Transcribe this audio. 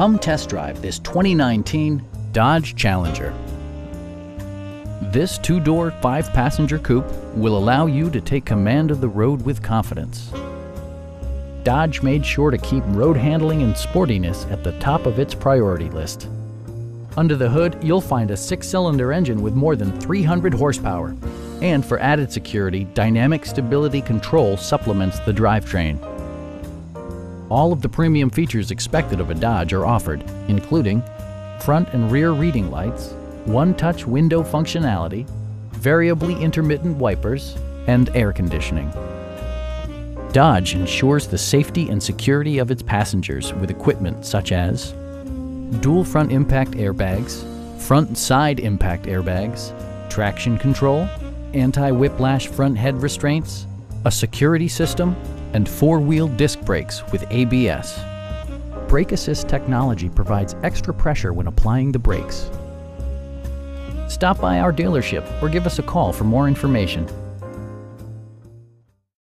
Come test drive this 2019 Dodge Challenger. This two-door, five-passenger coupe will allow you to take command of the road with confidence. Dodge made sure to keep road handling and sportiness at the top of its priority list. Under the hood, you'll find a six-cylinder engine with more than 300 horsepower. And for added security, dynamic stability control supplements the drivetrain. All of the premium features expected of a Dodge are offered, including front and rear reading lights, one-touch window functionality, variably intermittent wipers, and air conditioning. Dodge ensures the safety and security of its passengers with equipment such as dual front impact airbags, front and side impact airbags, traction control, anti-whiplash front head restraints, a security system, and four-wheel disc brakes with ABS. Brake Assist technology provides extra pressure when applying the brakes. Stop by our dealership or give us a call for more information.